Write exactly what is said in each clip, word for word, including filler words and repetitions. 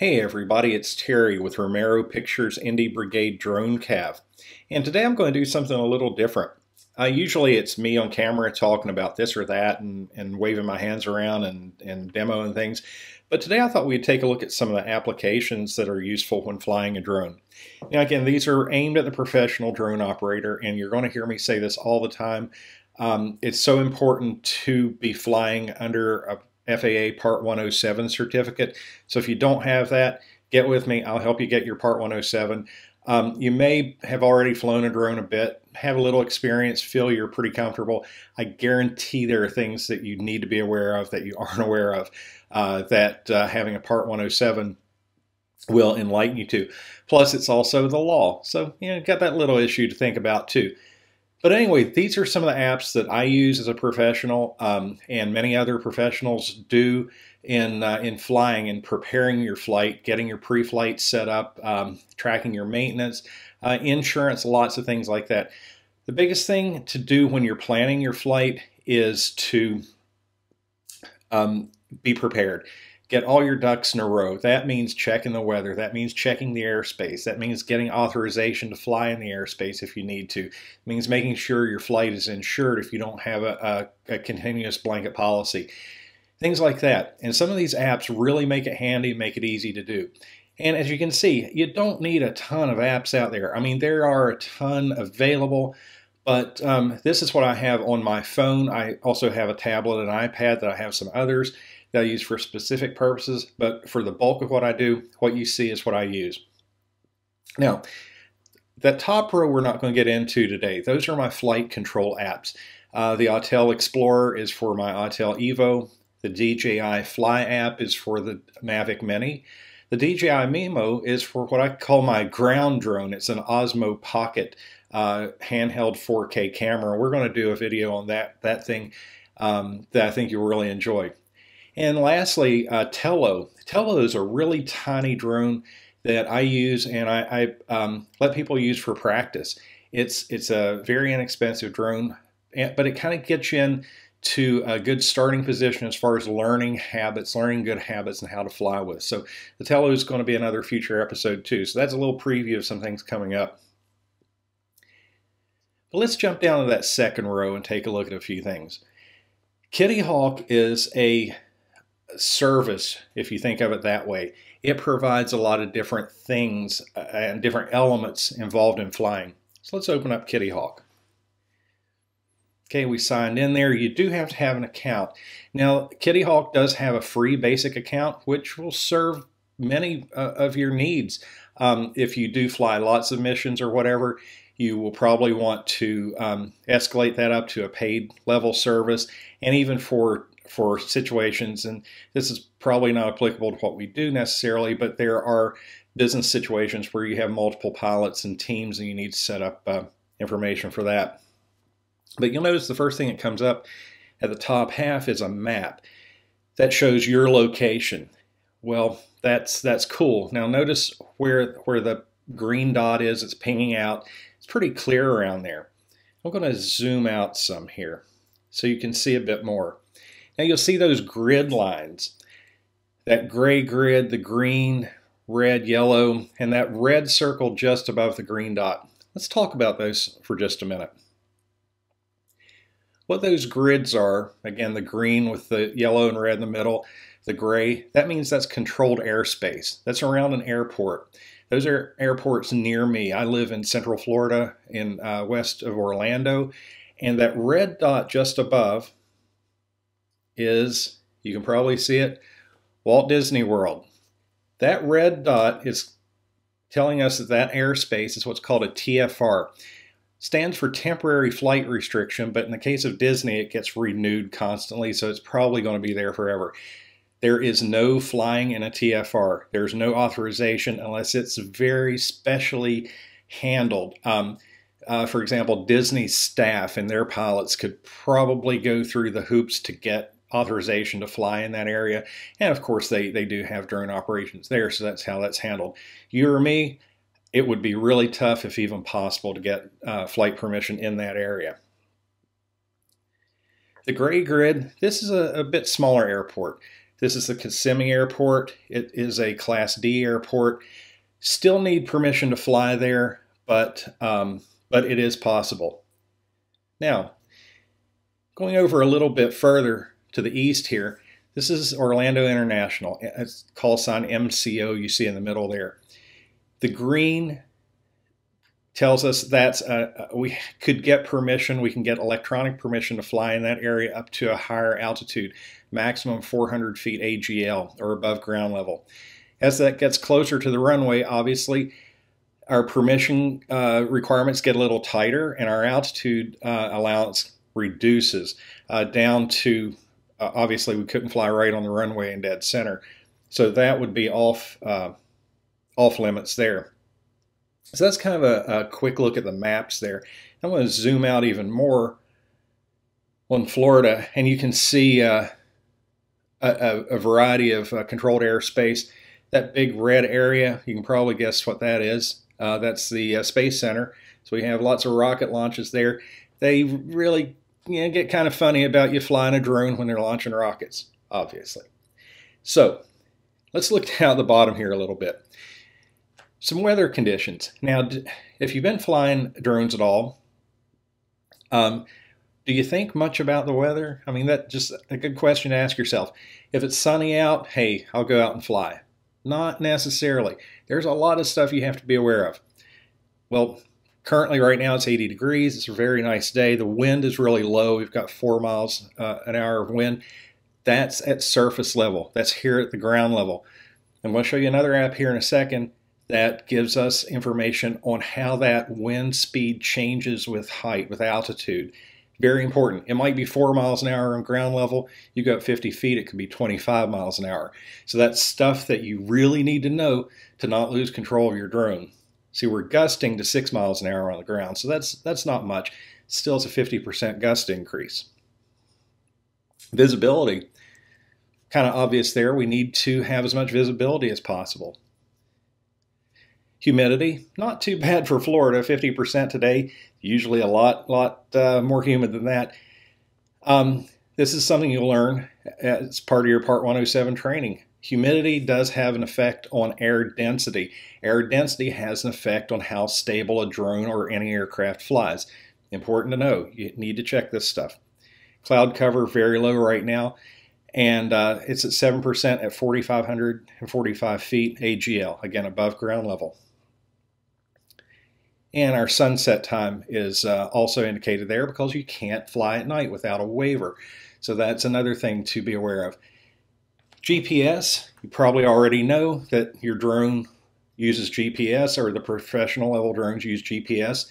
Hey everybody, it's Terry with Romero Pictures Indie Brigade Drone Cav, and today I'm going to do something a little different. Uh, usually it's me on camera talking about this or that and, and waving my hands around and, and demoing things, but today I thought we'd take a look at some of the applications that are useful when flying a drone. Now again, these are aimed at the professional drone operator, and you're going to hear me say this all the time. Um, it's so important to be flying under a F A A Part one oh seven certificate. So if you don't have that, get with me. I'll help you get your Part one oh seven. Um, you may have already flown a drone a bit, have a little experience, feel you're pretty comfortable. I guarantee there are things that you need to be aware of that you aren't aware of uh, that uh, having a Part one oh seven will enlighten you to. Plus, it's also the law. So, you know, you've got that little issue to think about too. But anyway, these are some of the apps that I use as a professional, um, and many other professionals do in uh, in flying and preparing your flight, getting your pre-flight set up, um, tracking your maintenance, uh, insurance, lots of things like that. The biggest thing to do when you're planning your flight is to um, be prepared. Get all your ducks in a row. That means checking the weather. That means checking the airspace. That means getting authorization to fly in the airspace if you need to. It means making sure your flight is insured if you don't have a, a, a continuous blanket policy. Things like that. And some of these apps really make it handy, make it easy to do. And as you can see, you don't need a ton of apps out there. I mean, there are a ton available. But um, this is what I have on my phone. I also have a tablet and iPad that I have some others that I use for specific purposes, but for the bulk of what I do, what you see is what I use. Now, that top row we're not going to get into today. Those are my flight control apps. Uh, the Autel Explorer is for my Autel Evo. The D J I Fly app is for the Mavic Mini. The D J I Mimo is for what I call my ground drone. It's an Osmo Pocket uh, handheld four K camera. We're going to do a video on that, that thing um, that I think you'll really enjoy. And lastly, uh, Tello. Tello is a really tiny drone that I use and I, I um, let people use for practice. It's, it's a very inexpensive drone, but it kind of gets you in to a good starting position as far as learning habits, learning good habits and how to fly with. So the Tello is going to be another future episode too. So that's a little preview of some things coming up. But let's jump down to that second row and take a look at a few things. Kittyhawk is a service, if you think of it that way. It provides a lot of different things and different elements involved in flying. So let's open up Kittyhawk. Okay, we signed in there. You do have to have an account. Now, Kittyhawk does have a free basic account, which will serve many uh, of your needs. Um, if you do fly lots of missions or whatever, you will probably want to um, escalate that up to a paid level service, and even for for situations, and this is probably not applicable to what we do necessarily, but there are business situations where you have multiple pilots and teams and you need to set up uh, information for that. But you'll notice the first thing that comes up at the top half is a map that shows your location. Well, that's that's cool. Now notice where where the green dot is, it's pinging out. It's pretty clear around there. I'm going to zoom out some here so you can see a bit more. Now you'll see those grid lines, that gray grid, the green, red, yellow, and that red circle just above the green dot. Let's talk about those for just a minute. What those grids are, again, the green with the yellow and red in the middle, the gray, that means that's controlled airspace. That's around an airport. Those are airports near me. I live in Central Florida, in uh, west of Orlando, and that red dot just above is, you can probably see it, Walt Disney World. That red dot is telling us that that airspace is what's called a T F R. Stands for temporary flight restriction, but in the case of Disney, it gets renewed constantly, so it's probably going to be there forever. There is no flying in a T F R. There's no authorization unless it's very specially handled. Um, uh, for example, Disney staff and their pilots could probably go through the hoops to get authorization to fly in that area. And of course, they, they do have drone operations there, so that's how that's handled. You or me, it would be really tough, if even possible, to get uh, flight permission in that area. The gray grid, this is a, a bit smaller airport. This is the Kissimmee Airport. It is a Class D airport. Still need permission to fly there, but, um, but it is possible. Now, going over a little bit further to the east here, this is Orlando International. It's call sign M C O you see in the middle there. The green tells us that uh, we could get permission, we can get electronic permission to fly in that area up to a higher altitude, maximum four hundred feet A G L or above ground level. As that gets closer to the runway, obviously, our permission uh, requirements get a little tighter and our altitude uh, allowance reduces uh, down to, uh, obviously, we couldn't fly right on the runway in dead center. So that would be off, uh, off limits there. So that's kind of a, a quick look at the maps there. I'm going to zoom out even more on Florida, and you can see uh, a, a variety of uh, controlled airspace. That big red area, you can probably guess what that is. Uh, that's the uh, Space Center. So we have lots of rocket launches there. They really you know, get kind of funny about you flying a drone when they're launching rockets, obviously. So let's look down at the bottom here a little bit. Some weather conditions. Now, if you've been flying drones at all, um, do you think much about the weather? I mean, that's just a good question to ask yourself. If it's sunny out, hey, I'll go out and fly. Not necessarily. There's a lot of stuff you have to be aware of. Well, currently right now it's eighty degrees. It's a very nice day. The wind is really low. We've got four miles uh, an hour of wind. That's at surface level. That's here at the ground level. I'm going to show you another app here in a second that gives us information on how that wind speed changes with height, with altitude. Very important. It might be four miles an hour on ground level. You go up fifty feet, it could be twenty-five miles an hour. So that's stuff that you really need to know to not lose control of your drone. See, we're gusting to six miles an hour on the ground, so that's, that's not much. Still, it's a fifty percent gust increase. Visibility, kind of obvious there. We need to have as much visibility as possible. Humidity, not too bad for Florida, fifty percent today, usually a lot, lot uh, more humid than that. Um, this is something you'll learn as part of your Part one oh seven training. Humidity does have an effect on air density. Air density has an effect on how stable a drone or any aircraft flies. Important to know, you need to check this stuff. Cloud cover, very low right now, and uh, it's at seven percent at four thousand five hundred forty-five feet A G L, again above ground level. And our sunset time is uh, also indicated there because you can't fly at night without a waiver. So that's another thing to be aware of. G P S, you probably already know that your drone uses G P S, or the professional level drones use G P S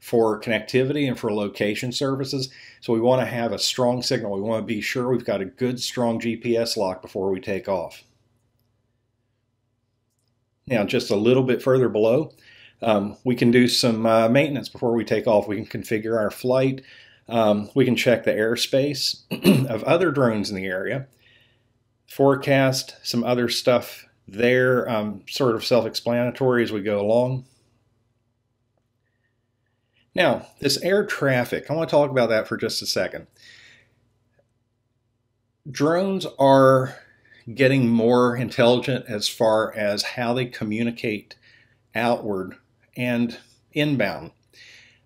for connectivity and for location services. So we want to have a strong signal. We want to be sure we've got a good, strong G P S lock before we take off. Now, just a little bit further below, Um, we can do some uh, maintenance before we take off. We can configure our flight. Um, we can check the airspace of other drones in the area. Forecast, some other stuff there, um, sort of self-explanatory as we go along. Now, this air traffic, I want to talk about that for just a second. Drones are getting more intelligent as far as how they communicate outward and inbound.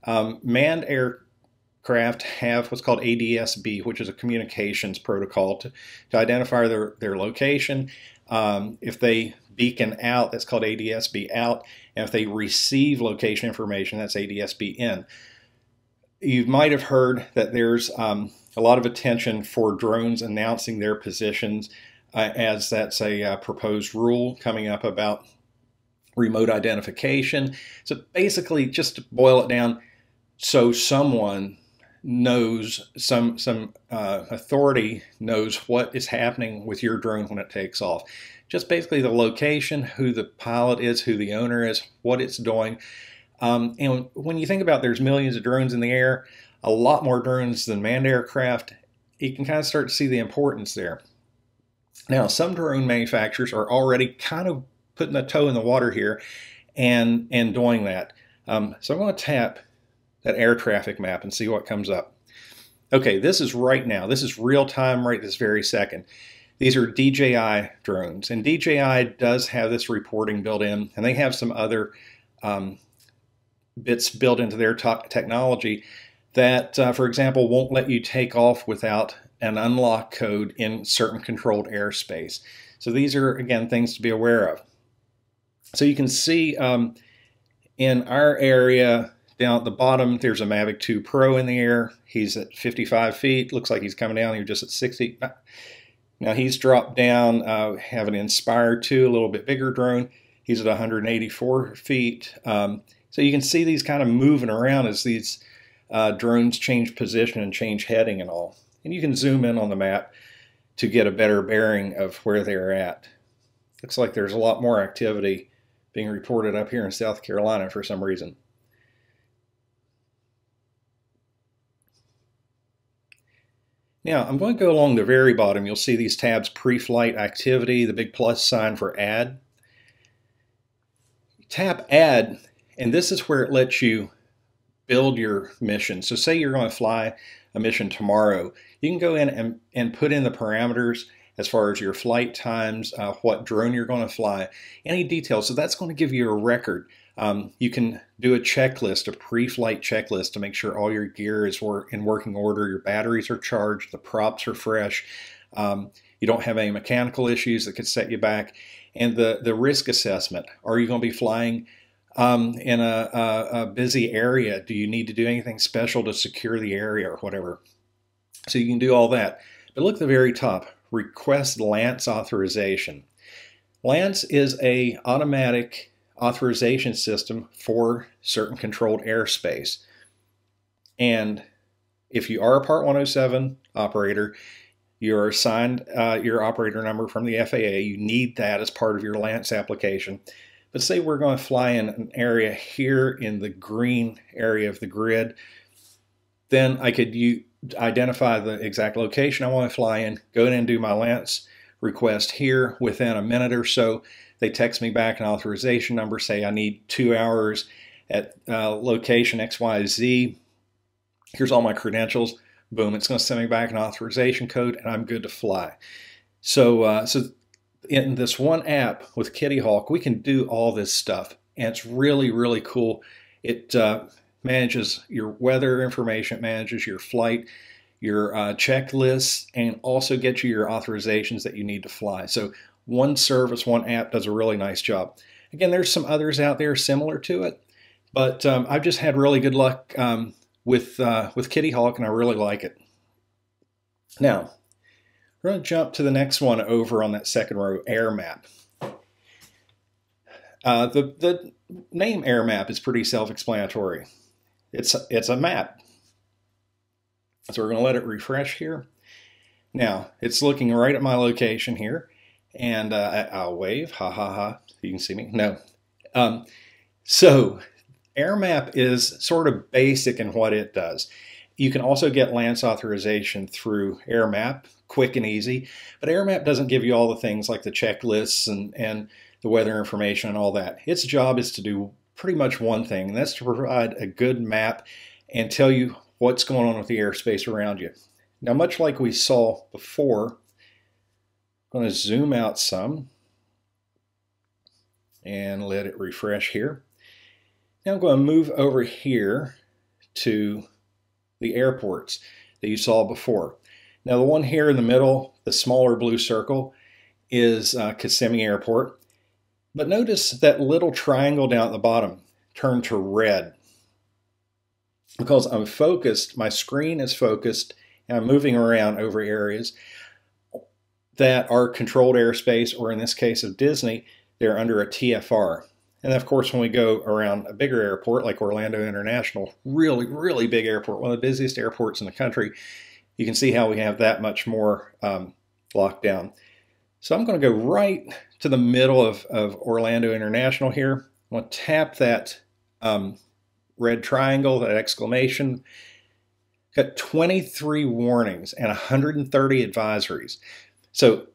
Um, manned aircraft have what's called A D S B, which is a communications protocol to, to identify their, their location. Um, if they beacon out, that's called A D S B out. And if they receive location information, that's A D S B in. You might have heard that there's um, a lot of attention for drones announcing their positions, uh, as that's a uh, proposed rule coming up about remote identification. So basically, just to boil it down, so someone knows, some, some uh, authority knows what is happening with your drone when it takes off. Just basically the location, who the pilot is, who the owner is, what it's doing. Um, and when you think about there's millions of drones in the air, a lot more drones than manned aircraft, you can kind of start to see the importance there. Now, some drone manufacturers are already kind of putting a toe in the water here and, and doing that. Um, so I'm going to tap that air traffic map and see what comes up. Okay, this is right now. This is real time, right this very second. These are D J I drones, and D J I does have this reporting built in, and they have some other um, bits built into their technology that, uh, for example, won't let you take off without an unlock code in certain controlled airspace. So these are, again, things to be aware of. So you can see um, in our area down at the bottom, there's a Mavic two Pro in the air. He's at fifty-five feet. Looks like he's coming down here just at sixty. Now he's dropped down, uh, have an Inspire two, a little bit bigger drone. He's at one hundred eighty-four feet. Um, so you can see these kind of moving around as these uh, drones change position and change heading and all. And you can zoom in on the map to get a better bearing of where they're at. Looks like there's a lot more activity being reported up here in South Carolina for some reason. Now, I'm going to go along the very bottom. You'll see these tabs, pre-flight activity, the big plus sign for add. Tap add, and this is where it lets you build your mission. So say you're going to fly a mission tomorrow. You can go in and, and put in the parameters as far as your flight times, uh, what drone you're going to fly, any details. So that's going to give you a record. Um, you can do a checklist, a pre-flight checklist, to make sure all your gear is wor- in working order, your batteries are charged, the props are fresh, um, you don't have any mechanical issues that could set you back, and the, the risk assessment. Are you going to be flying um, in a, a, a busy area? Do you need to do anything special to secure the area or whatever? So you can do all that. But look at the very top, request LANCE authorization. LANCE is a automatic authorization system for certain controlled airspace. And if you are a Part one oh seven operator, you're assigned uh, your operator number from the F A A. You need that as part of your LANCE application. But say we're going to fly in an area here in the green area of the grid, then I could identify the exact location I want to fly in, go in and do my LANCE request here. Within a minute or so, they text me back an authorization number, say I need two hours at uh, location X Y Z. Here's all my credentials. Boom, it's going to send me back an authorization code, and I'm good to fly. So, uh, so in this one app with Kittyhawk, we can do all this stuff, and it's really, really cool. It uh, manages your weather information, manages your flight, your uh, checklists, and also gets you your authorizations that you need to fly. So one service, one app does a really nice job. Again, there's some others out there similar to it, but um, I've just had really good luck um, with, uh, with Kittyhawk, and I really like it. Now, we're going to jump to the next one over on that second row, AirMap. Uh, the, the name AirMap is pretty self-explanatory. It's, it's a map. So we're going to let it refresh here. Now, it's looking right at my location here. And uh, I'll wave, ha ha ha, you can see me, no. Um, so AirMap is sort of basic in what it does. You can also get LANCE authorization through AirMap, quick and easy, but AirMap doesn't give you all the things like the checklists and, and the weather information and all that. Its job is to do pretty much one thing, and that's to provide a good map and tell you what's going on with the airspace around you. Now, much like we saw before, I'm going to zoom out some and let it refresh here. Now I'm going to move over here to the airports that you saw before. Now the one here in the middle, the smaller blue circle, is uh, Kissimmee Airport. But notice that little triangle down at the bottom turned to red. Because I'm focused, my screen is focused, and I'm moving around over areas that are controlled airspace, or in this case of Disney, they're under a T F R. And of course, when we go around a bigger airport like Orlando International, really, really big airport, one of the busiest airports in the country, you can see how we have that much more um, locked down. So I'm gonna go right to the middle of, of Orlando International here. I'm gonna tap that um, red triangle, that exclamation. Got twenty-three warnings and one hundred thirty advisories. So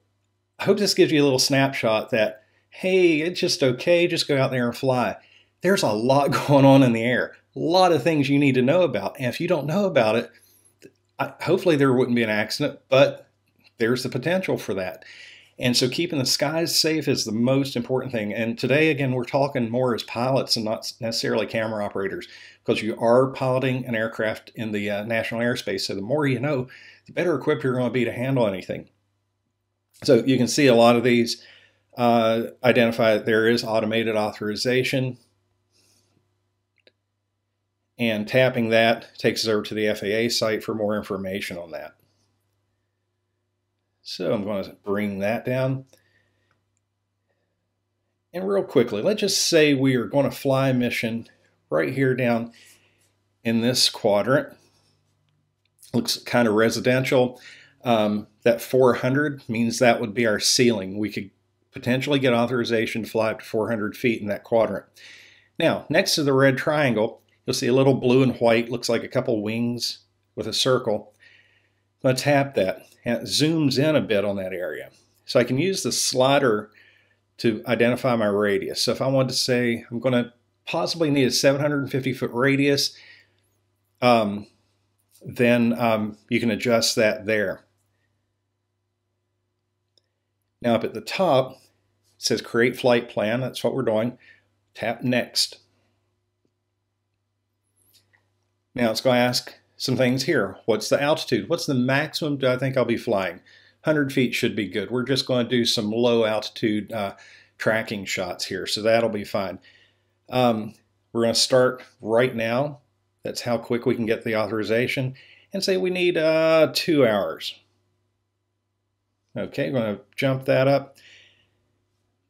I hope this gives you a little snapshot that, hey, it's just okay, just go out there and fly. There's a lot going on in the air, a lot of things you need to know about. And if you don't know about it, I, hopefully there wouldn't be an accident, but there's the potential for that. And so keeping the skies safe is the most important thing. And today, again, we're talking more as pilots and not necessarily camera operators, because you are piloting an aircraft in the uh, national airspace. So the more you know, the better equipped you're going to be to handle anything. So you can see a lot of these uh, identify that there is automated authorization. And tapping that takes us over to the F A A site for more information on that. So I'm going to bring that down. And real quickly, let's just say we are going to fly a mission right here down in this quadrant. Looks kind of residential. Um, that four hundred means that would be our ceiling. We could potentially get authorization to fly up to four hundred feet in that quadrant. Now, next to the red triangle, you'll see a little blue and white, looks like a couple wings with a circle. I'm going to tap that, and it zooms in a bit on that area. So I can use the slider to identify my radius. So if I wanted to say I'm going to possibly need a seven hundred fifty foot radius, um, then um, you can adjust that there. Now up at the top, it says create flight plan. That's what we're doing. Tap next. Now it's going to ask some things here. What's the altitude? What's the maximum do I think I'll be flying? one hundred feet should be good. We're just going to do some low altitude uh, tracking shots here, so that'll be fine. Um, we're going to start right now. That's how quick we can get the authorization. And say we need uh, two hours. Okay, I'm going to jump that up.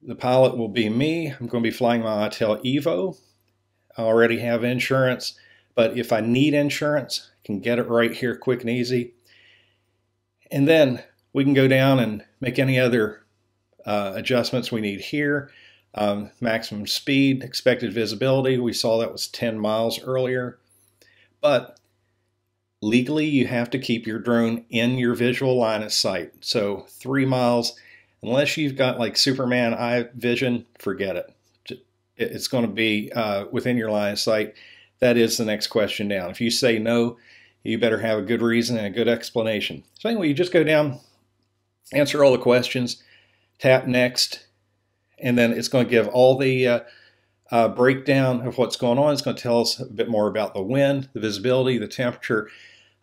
The pilot will be me. I'm going to be flying my Autel Evo. I already have insurance. But if I need insurance, I can get it right here quick and easy. And then we can go down and make any other uh, adjustments we need here. Um, maximum speed, expected visibility. We saw that was ten miles earlier. But legally, you have to keep your drone in your visual line of sight. So three miles, unless you've got like Superman eye vision, forget it. It's going to be uh, within your line of sight. That is the next question down. If you say no, you better have a good reason and a good explanation. So anyway, you just go down, answer all the questions, tap next, and then it's going to give all the uh, uh, breakdown of what's going on. It's going to tell us a bit more about the wind, the visibility, the temperature,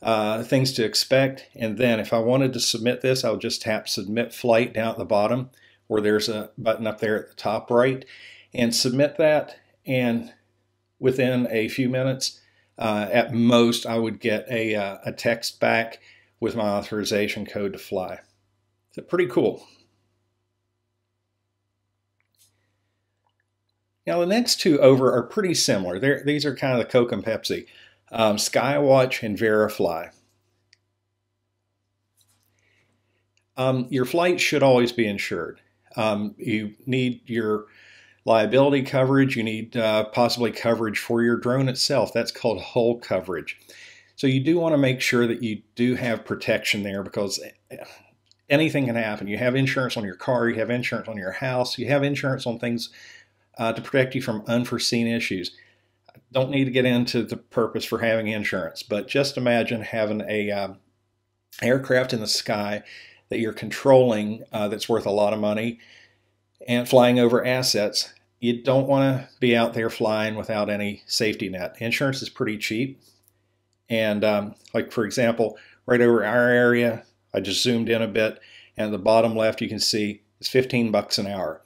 uh, things to expect. And then if I wanted to submit this, I'll just tap submit flight down at the bottom, where there's a button up there at the top right, and submit that. And within a few minutes, uh, at most, I would get a, uh, a text back with my authorization code to fly. So pretty cool. Now the next two over are pretty similar. They're, these are kind of the Coke and Pepsi. Um, Skywatch and VeraFly. Um, your flight should always be insured. Um, you need your liability coverage, you need uh, possibly coverage for your drone itself. That's called hull coverage. So you do want to make sure that you do have protection there, because anything can happen. You have insurance on your car, you have insurance on your house, you have insurance on things uh, to protect you from unforeseen issues. I don't need to get into the purpose for having insurance, but just imagine having a uh, aircraft in the sky that you're controlling uh, that's worth a lot of money, and flying over assets. You don't want to be out there flying without any safety net. Insurance is pretty cheap. And um, like, for example, right over our area, I just zoomed in a bit, and at the bottom left, you can see it's fifteen bucks an hour.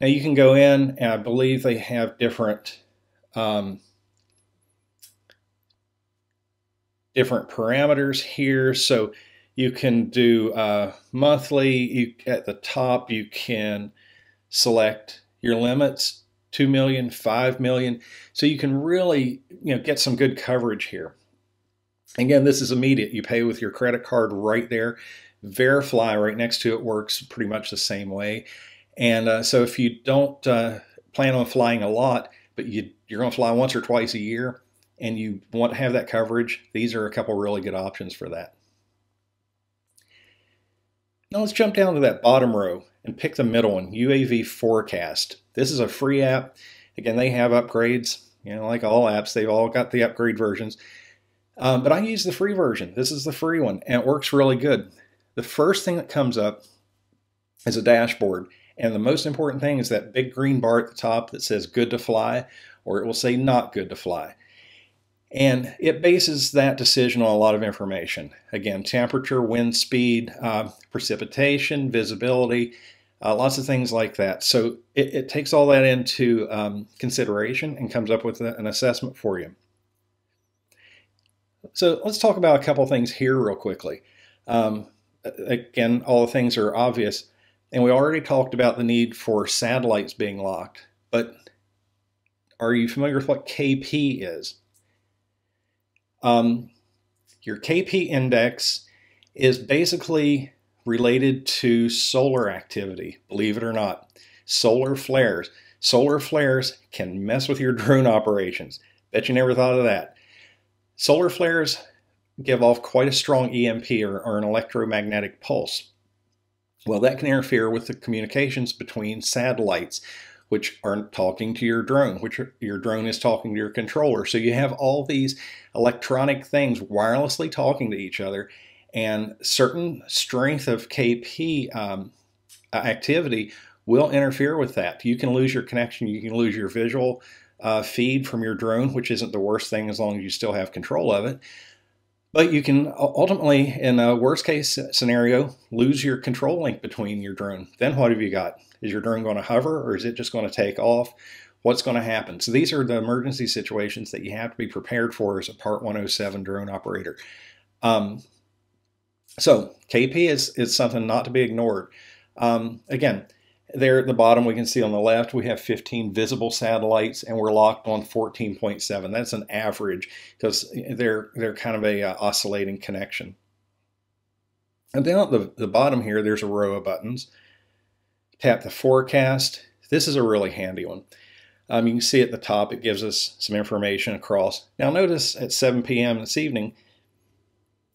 Now you can go in, and I believe they have different, um, different parameters here. So you can do uh, monthly. You, at the top, you can select your limits, two million, five million. So you can really, you know, get some good coverage here. Again, this is immediate. You pay with your credit card right there. VeraFly right next to it works pretty much the same way. And uh, so if you don't uh, plan on flying a lot, but you, you're going to fly once or twice a year and you want to have that coverage, these are a couple really good options for that. Now let's jump down to that bottom row and pick the middle one, U A V Forecast. This is a free app. Again, they have upgrades. You know, like all apps, they've all got the upgrade versions. Um, but I use the free version. This is the free one, and it works really good. the first thing that comes up is a dashboard. And the most important thing is that big green bar at the top that says good to fly, or it will say not good to fly. And it bases that decision on a lot of information. Again, temperature, wind speed, uh, precipitation, visibility, uh, lots of things like that. So it, it takes all that into um, consideration and comes up with a, an assessment for you. So let's talk about a couple things here real quickly. Um, again, all the things are obvious. And we already talked about the need for satellites being locked, but are you familiar with what K P is? Um, your K P index is basically related to solar activity, believe it or not. Solar flares. Solar flares can mess with your drone operations. Bet you never thought of that. Solar flares give off quite a strong E M P, or, or an electromagnetic pulse. Well, that can interfere with the communications between satellites, which aren't talking to your drone, which are, your drone is talking to your controller. So you have all these electronic things wirelessly talking to each other, and certain strength of K P um, activity will interfere with that. You can lose your connection. You can lose your visual uh, feed from your drone, which isn't the worst thing as long as you still have control of it. But you can ultimately, in a worst case scenario, lose your control link between your drone. Then what have you got? Is your drone going to hover, or is it just going to take off? What's going to happen? So these are the emergency situations that you have to be prepared for as a Part one oh seven drone operator. Um, so K P is, is something not to be ignored. Um, again, there at the bottom we can see on the left we have fifteen visible satellites, and we're locked on fourteen point seven. That's an average because they're they're kind of a uh, oscillating connection. And down at the, the bottom here there's a row of buttons. Tap the forecast. This is a really handy one. Um, you can see at the top it gives us some information across. Now notice at seven P M this evening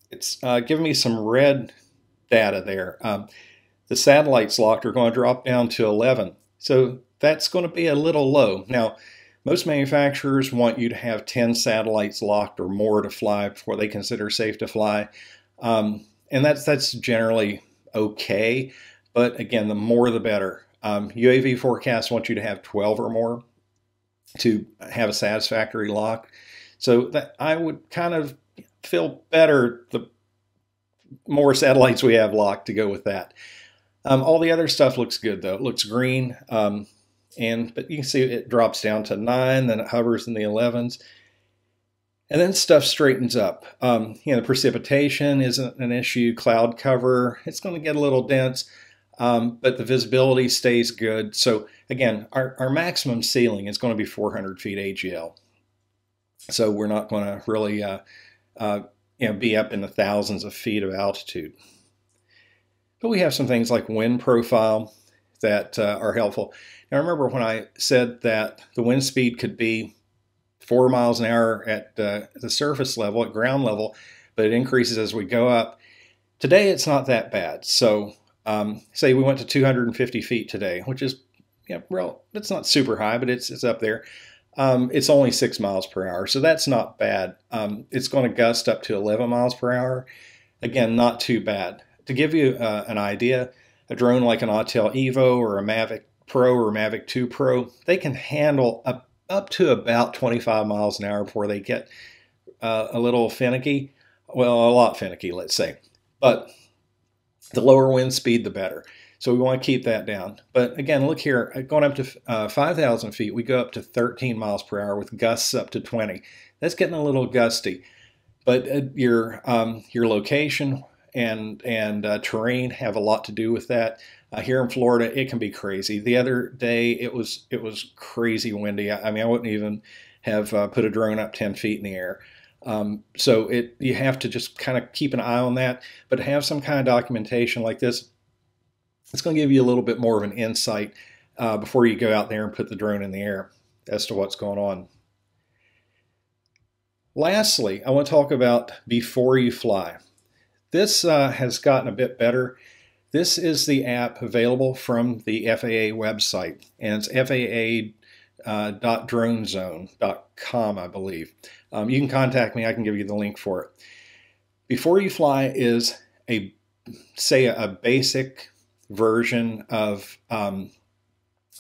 it's uh, giving me some red data there. Um, The satellites locked are going to drop down to eleven. So that's going to be a little low. Now, most manufacturers want you to have ten satellites locked or more to fly before they consider safe to fly. Um, and that's, that's generally okay. But again, the more the better. Um, U A V Forecast wants you to have twelve or more to have a satisfactory lock. So that I would kind of feel better the more satellites we have locked to go with that. Um, all the other stuff looks good though. It looks green, um, and but you can see it drops down to nine, then it hovers in the elevens, and then stuff straightens up. Um, you know, the precipitation isn't an issue. Cloud cover, it's going to get a little dense, um, but the visibility stays good. So again, our, our maximum ceiling is going to be four hundred feet A G L. So we're not going to really, uh, uh, you know, be up in the thousands of feet of altitude. But we have some things like wind profile that uh, are helpful. Now remember when I said that the wind speed could be four miles an hour at uh, the surface level, at ground level, but it increases as we go up. Today it's not that bad. So um, say we went to two hundred fifty feet today, which is, yeah, well, it's not super high, but it's, it's up there. Um, it's only six miles per hour, so that's not bad. Um, it's going to gust up to eleven miles per hour. Again, not too bad. To give you uh, an idea, a drone like an Autel Evo or a Mavic Pro or Mavic two Pro, they can handle up, up to about twenty-five miles an hour before they get uh, a little finicky. Well, a lot finicky, let's say. But the lower wind speed, the better. So we want to keep that down. But again, look here, going up to uh, five thousand feet, we go up to thirteen miles per hour with gusts up to twenty. That's getting a little gusty. But uh, your, um, your location and and uh, terrain have a lot to do with that. Uh, here in Florida, it can be crazy. The other day, it was it was crazy windy. I, I mean, I wouldn't even have uh, put a drone up ten feet in the air. Um, so it you have to just kind of keep an eye on that, but have some kind of documentation like this. It's going to give you a little bit more of an insight uh, before you go out there and put the drone in the air as to what's going on. Lastly, I want to talk about Before You Fly. This uh, has gotten a bit better. This is the app available from the F A A website, and it's F A A dot drone zone dot com, I believe. Um, you can contact me. I can give you the link for it. Before You Fly is a say, a basic version of um,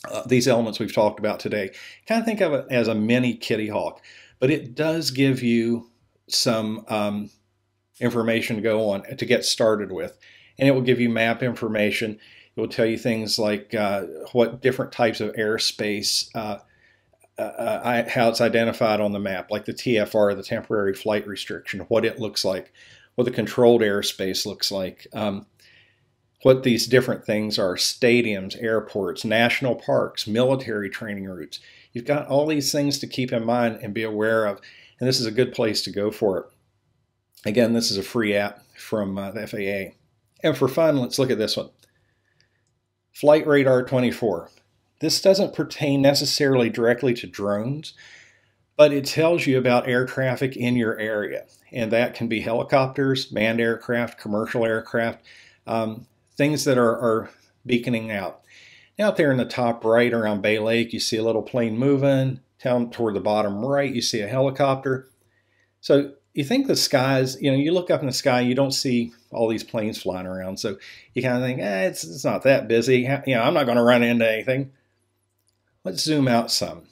uh, these elements we've talked about today. Kind of think of it as a mini Kittyhawk, but it does give you some um, information to go on to get started with, and it will give you map information. It will tell you things like uh, what different types of airspace, uh, uh, I, how it's identified on the map, like the T F R, the temporary flight restriction, what it looks like, what the controlled airspace looks like, um, what these different things are, stadiums, airports, national parks, military training routes. You've got all these things to keep in mind and be aware of, and this is a good place to go for it. Again, this is a free app from uh, the F A A. And for fun, let's look at this one. Flight Radar twenty-four. This doesn't pertain necessarily directly to drones, but it tells you about air traffic in your area. And that can be helicopters, manned aircraft, commercial aircraft, um, things that are, are beaconing out. Now out there in the top right around Bay Lake, you see a little plane moving. Down toward the bottom right, you see a helicopter. So you think the skies, you know, you look up in the sky, you don't see all these planes flying around. So you kind of think, eh, it's, it's not that busy. You know, I'm not going to run into anything. Let's zoom out some.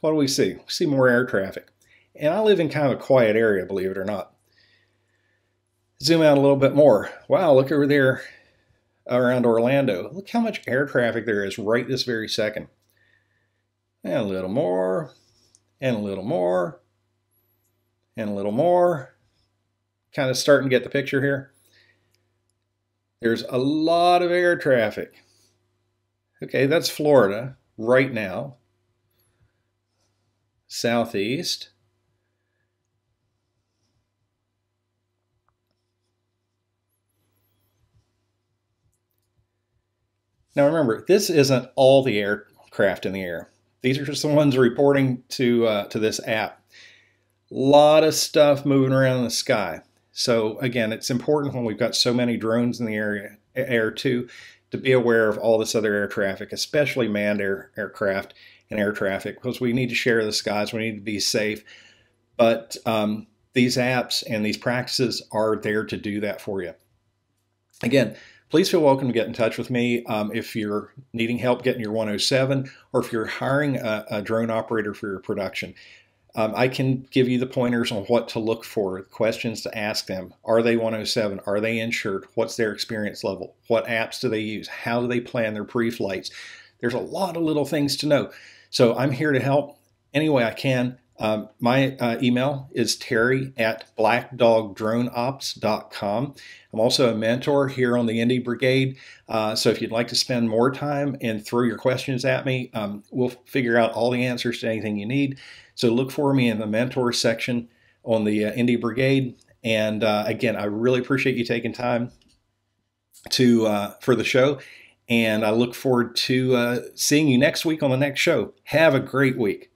What do we see? We see more air traffic. And I live in kind of a quiet area, believe it or not. Zoom out a little bit more. Wow, look over there around Orlando. Look how much air traffic there is right this very second. And a little more, and a little more. And a little more, kind of starting to get the picture here. There's a lot of air traffic. Okay, that's Florida right now. Southeast. Now remember, this isn't all the aircraft in the air. These are just the ones reporting to, uh, to this app. Lot of stuff moving around in the sky. So again, it's important when we've got so many drones in the area, air too, to be aware of all this other air traffic, especially manned air, aircraft and air traffic, because we need to share the skies, we need to be safe. But um, these apps and these practices are there to do that for you. Again, please feel welcome to get in touch with me um, if you're needing help getting your one oh seven, or if you're hiring a, a drone operator for your production. Um, I can give you the pointers on what to look for, questions to ask them. Are they one oh seven? Are they insured? What's their experience level? What apps do they use? How do they plan their pre-flights? There's a lot of little things to know. So I'm here to help any way I can. Um, my uh, email is terry at black dog drone ops dot com. I'm also a mentor here on the Indie Brigade. Uh, so if you'd like to spend more time and throw your questions at me, um, we'll figure out all the answers to anything you need. So look for me in the mentor section on the uh, Indie Brigade. And uh, again, I really appreciate you taking time to uh, for the show. And I look forward to uh, seeing you next week on the next show. Have a great week.